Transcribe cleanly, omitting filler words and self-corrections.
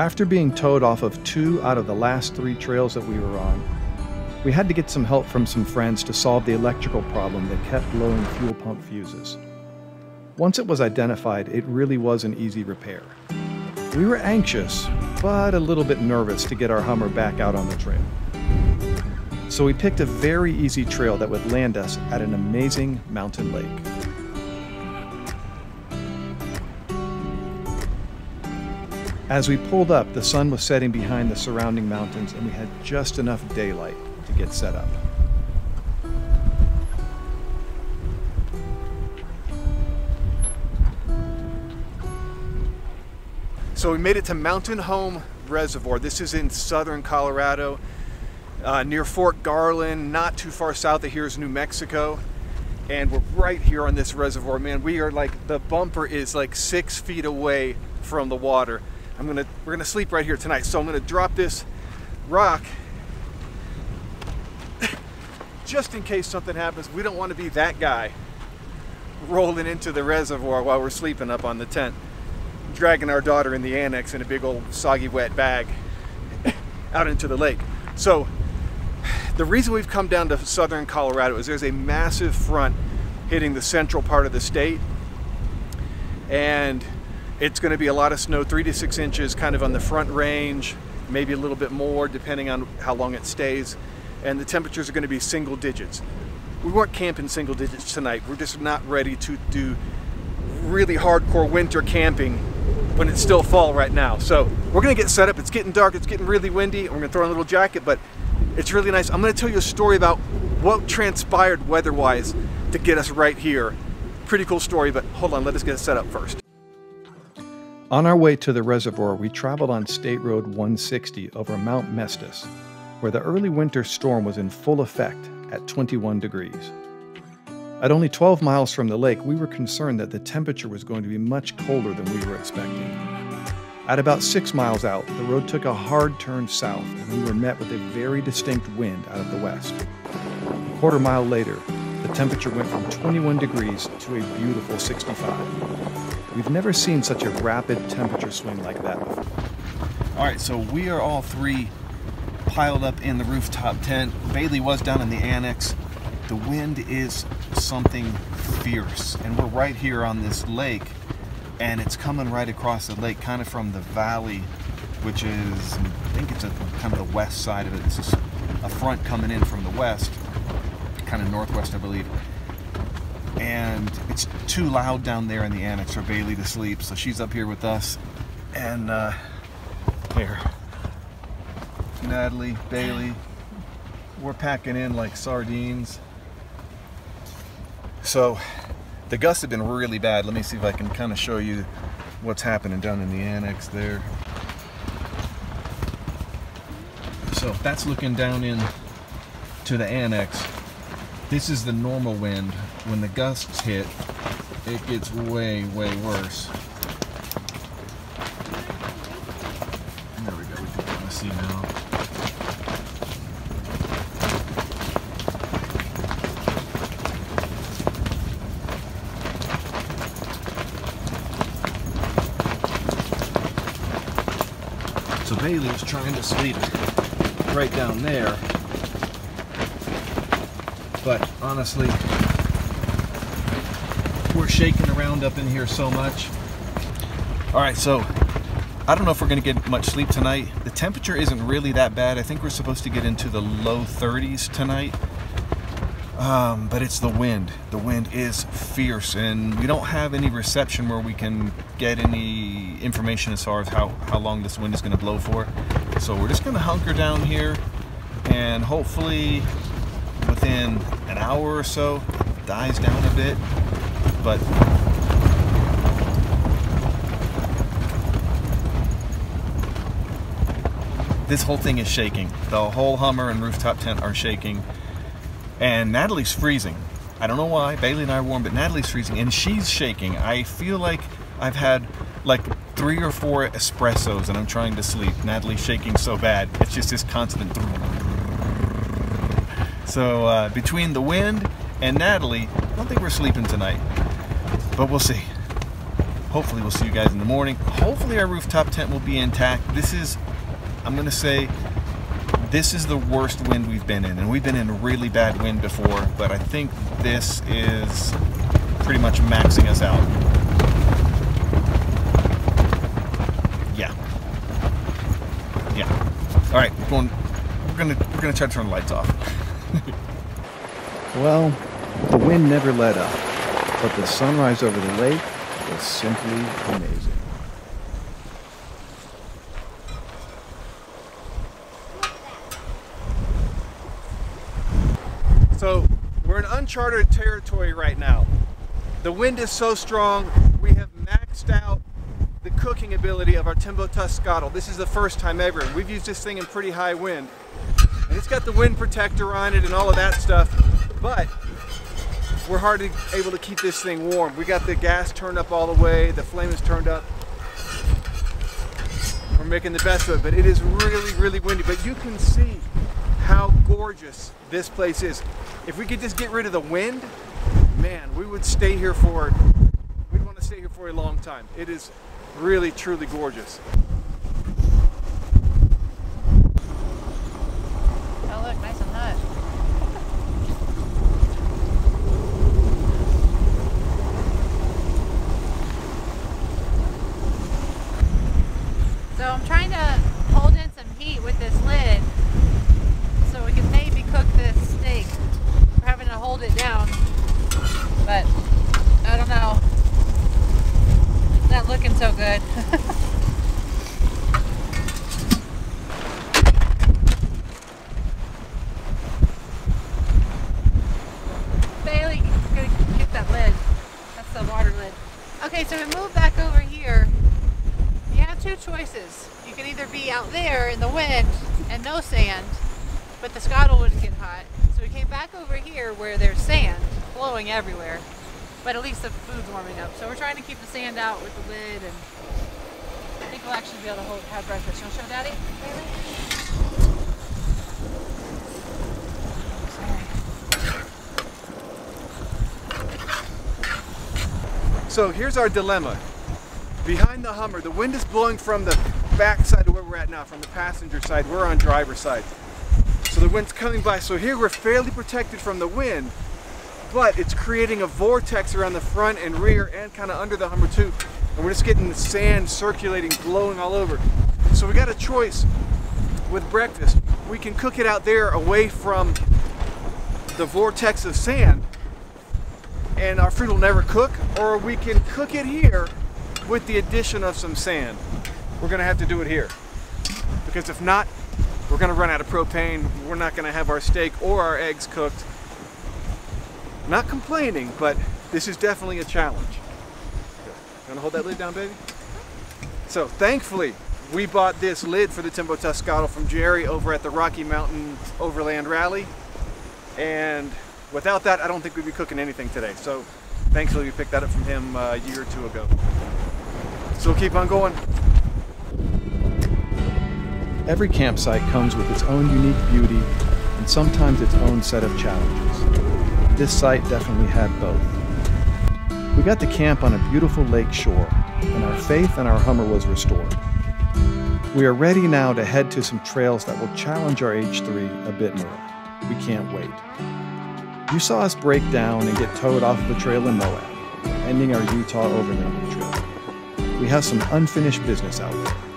After being towed off of 2 out of the last 3 trails that we were on, we had to get some help from some friends to solve the electrical problem that kept blowing fuel pump fuses. Once it was identified, it really was an easy repair. We were anxious, but a little bit nervous to get our Hummer back out on the trail. So we picked a very easy trail that would land us at an amazing mountain lake. As we pulled up, the sun was setting behind the surrounding mountains, and we had just enough daylight to get set up. So we made it to Mountain Home Reservoir. This is in southern Colorado, near Fort Garland, not too far south of here is New Mexico. And we're right here on this reservoir. Man, we are like, the bumper is like 6 feet away from the water. We're gonna sleep right here tonight. So I'm gonna drop this rock just in case something happens. We don't want to be that guy rolling into the reservoir while we're sleeping up on the tent, dragging our daughter in the annex in a big old soggy wet bag out into the lake. So the reason we've come down to southern Colorado is there's a massive front hitting the central part of the state, and it's going to be a lot of snow, 3 to 6 inches kind of on the front range, maybe a little bit more depending on how long it stays. And the temperatures are going to be single digits. We weren't camping single digits tonight. We're just not ready to do really hardcore winter camping when it's still fall right now. So we're going to get set up. It's getting dark. It's getting really windy. We're going to throw on a little jacket, but it's really nice. I'm going to tell you a story about what transpired weather-wise to get us right here. Pretty cool story, but hold on. Let us get set up first. On our way to the reservoir, we traveled on State Road 160 over Mount Mestis, where the early winter storm was in full effect at 21 degrees. At only 12 miles from the lake, we were concerned that the temperature was going to be much colder than we were expecting. At about 6 miles out, the road took a hard turn south, and we were met with a very distinct wind out of the west. A quarter mile later, the temperature went from 21 degrees to a beautiful 65. We've never seen such a rapid temperature swing like that before. All right, so we are all three piled up in the rooftop tent. Bailey was down in the annex. The wind is something fierce, and we're right here on this lake, and it's coming right across the lake, kind of from the valley, which is, I think it's kind of the west side of it. It's just a front coming in from the west, kind of northwest, I believe. And it's too loud down there in the annex for Bailey to sleep, so she's up here with us. And here, Natalie, Bailey, we're packing in like sardines. So the gusts have been really bad. Let me see if I can kind of show you what's happening down in the annex there. So that's looking down in to the annex. This is the normal wind. When the gusts hit, it gets way, way worse. There we go, we can kind of see now. So Bailey was trying to sleep right down there, but honestly, we're shaking around up in here so much. All right, so I don't know if we're gonna get much sleep tonight. The temperature isn't really that bad. I think we're supposed to get into the low 30s tonight, but it's the wind. The wind is fierce, and we don't have any reception where we can get any information as far as how long this wind is gonna blow for. So we're just gonna hunker down here, and hopefully within an hour or so, it dies down a bit. But this whole thing is shaking. The whole Hummer and rooftop tent are shaking. And Natalie's freezing. I don't know why. Bailey and I are warm, but Natalie's freezing and she's shaking. I feel like I've had like 3 or 4 espressos and I'm trying to sleep. Natalie's shaking so bad. It's just this constant. So between the wind and Natalie, I don't think we're sleeping tonight, but we'll see. Hopefully we'll see you guys in the morning. Hopefully our rooftop tent will be intact. This is, I'm gonna say, this is the worst wind we've been in, and we've been in really bad wind before, but I think this is pretty much maxing us out. Yeah. Yeah. All right, we're gonna try to turn the lights off. Well, the wind never let up, but the sunrise over the lake was simply amazing. So we're in uncharted territory right now. The wind is so strong, we have maxed out the cooking ability of our Tembo Tusk Skottle. This is the first time ever. We've used this thing in pretty high wind. And it's got the wind protector on it and all of that stuff, but we're hardly able to keep this thing warm. We got the gas turned up all the way, the flame is turned up. We're making the best of it, but it is really, really windy. But you can see how gorgeous this place is. If we could just get rid of the wind, man, we would stay here for, we'd want to stay here for a long time. It is really, truly gorgeous. Oh look, nice and hot. So I'm trying to hold in some heat with this lid so we can maybe cook this steak. We're having to hold it down, but I don't know. It's not looking so good. Bailey, gonna get that lid. That's the water lid. Okay, so we move back over here. Two choices. You can either be out there in the wind and no sand, but the Skottle wouldn't get hot. So we came back over here where there's sand blowing everywhere, but at least the food's warming up. So we're trying to keep the sand out with the lid, and I think we'll actually be able to have breakfast. You want to show Daddy? Sorry. So here's our dilemma. Behind the Hummer, the wind is blowing from the back side of where we're at now, from the passenger side. We're on driver's side. So the wind's coming by. So here we're fairly protected from the wind, but it's creating a vortex around the front and rear and kind of under the Hummer too. And we're just getting the sand circulating, blowing all over. So we got a choice with breakfast. We can cook it out there away from the vortex of sand and our food will never cook, or we can cook it here with the addition of some sand. We're gonna have to do it here, because if not, we're gonna run out of propane. We're not gonna have our steak or our eggs cooked. Not complaining, but this is definitely a challenge. Gonna hold that lid down, baby? So thankfully, we bought this lid for the Tembo Tusk Skottle from Jerry over at the Rocky Mountain Overland Rally. And without that, I don't think we'd be cooking anything today. So thankfully, we picked that up from him a year or two ago. So keep on going. Every campsite comes with its own unique beauty and sometimes its own set of challenges. This site definitely had both. We got to camp on a beautiful lake shore, and our faith in our Hummer was restored. We are ready now to head to some trails that will challenge our H3 a bit more. We can't wait. You saw us break down and get towed off the trail in Moab, ending our Utah overlanding trip. We have some unfinished business out there.